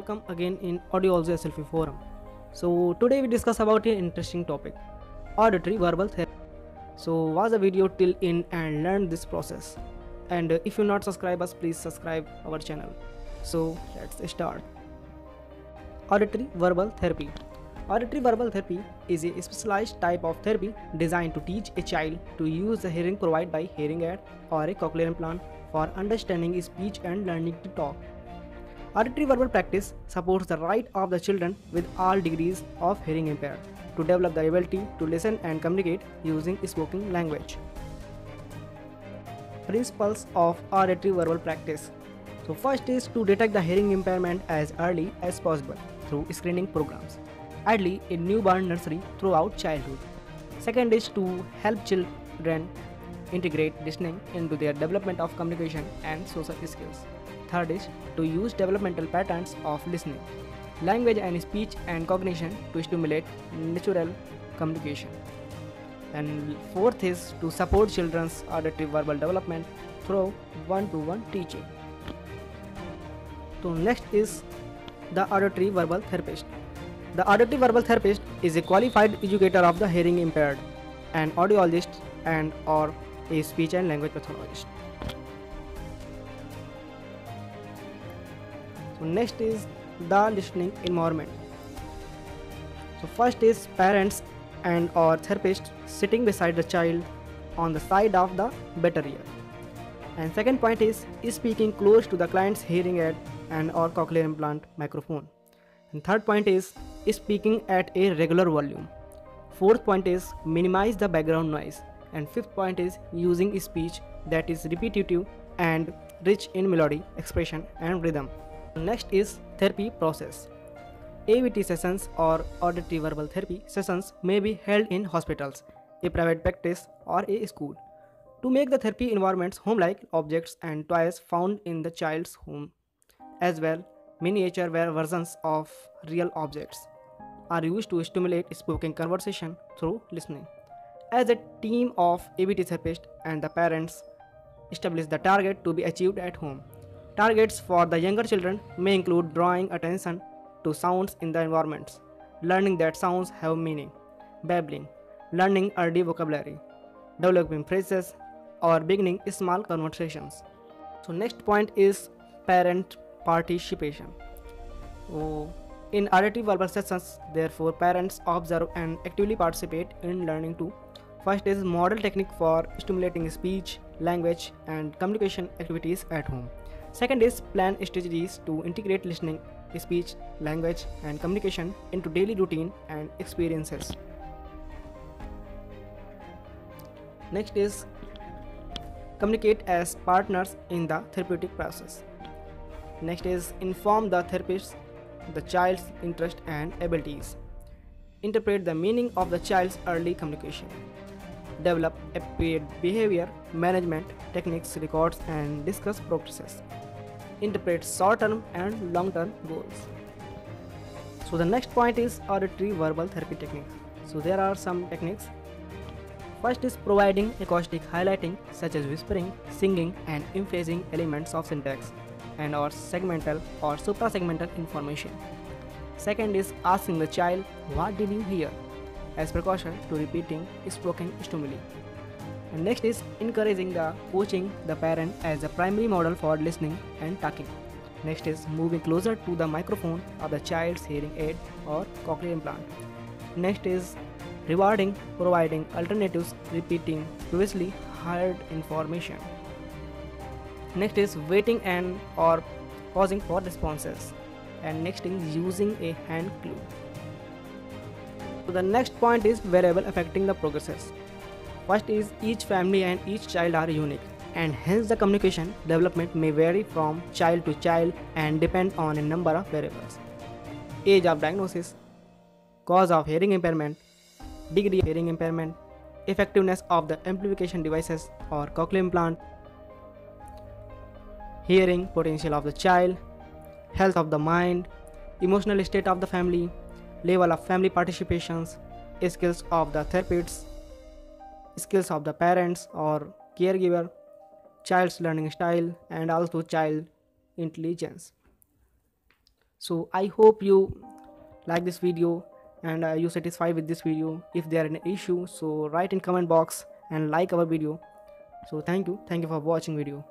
Welcome again in Audiology SLP forum. So today we discuss about an interesting topic, auditory verbal therapy. So watch the video till end and learn this process. And if you not subscribe us, please subscribe our channel. So let's start. Auditory verbal therapy. Auditory verbal therapy is a specialized type of therapy designed to teach a child to use the hearing provided by hearing aid or a cochlear implant for understanding speech and learning to talk. Auditory verbal practice supports the right of the children with all degrees of hearing impaired to develop the ability to listen and communicate using spoken language. Principles of auditory verbal practice. So first is to detect the hearing impairment as early as possible through screening programs, ideally in newborn nursery throughout childhood. Second is to help children integrate listening into their development of communication and social skills. Third is to use developmental patterns of listening, language and speech and cognition to stimulate natural communication. And fourth is to support children's auditory verbal development through one-to-one teaching. So next is the auditory verbal therapist. The auditory verbal therapist is a qualified educator of the hearing impaired, an audiologist and or a speech and language pathologist. So next is the listening environment. So first is parents and or therapist sitting beside the child on the side of the better ear. And second point is speaking close to the client's hearing aid and or cochlear implant microphone. And third point is speaking at a regular volume. Fourth point is minimize the background noise. And fifth point is using speech that is repetitive and rich in melody, expression and rhythm. Next is therapy process. AVT sessions or auditory verbal therapy sessions may be held in hospitals, a private practice or a school to make the therapy environments home-like. Objects and toys found in the child's home, as well miniature versions of real objects, are used to stimulate spoken conversation through listening. As a team of AVT therapists and the parents establish the target to be achieved at home. Targets for the younger children may include drawing attention to sounds in the environments, learning that sounds have meaning, babbling, learning early vocabulary, developing phrases, or beginning small conversations. So next point is parent participation. In auditory verbal sessions, therefore, parents observe and actively participate in learning too. First is model technique for stimulating speech, language, and communication activities at home. Second is plan strategies to integrate listening, speech, language, and communication into daily routine and experiences. Next is communicate as partners in the therapeutic process. Next is inform the therapist the child's interests and abilities. Interpret the meaning of the child's early communication. Develop appropriate behavior management techniques, records, and discuss progress. Interpret short-term and long-term goals. So the next point is auditory verbal therapy techniques. So there are some techniques. First is providing acoustic highlighting such as whispering, singing, and emphasizing elements of syntax and or segmental or supra-segmental information. Second is asking the child, "What did you hear?" as precaution to repeating spoken stimuli. And next is encouraging the coaching the parent as the primary model for listening and talking. Next is moving closer to the microphone of the child's hearing aid or cochlear implant. Next is rewarding, providing alternatives, repeating previously heard information. Next is waiting and or pausing for responses. And next is using a hand clue. So the next point is variable affecting the progresses. First is each family and each child are unique, and hence the communication development may vary from child to child and depend on a number of variables: age of diagnosis, cause of hearing impairment, degree of hearing impairment, effectiveness of the amplification devices or cochlear implant, hearing potential of the child, health of the mind, emotional state of the family, level of family participations, skills of the therapists, skills of the parents or caregiver, child's learning style, and also child intelligence. So I hope you like this video and you satisfied with this video. If there are any issue, so write in comment box and like our video. So thank you for watching video.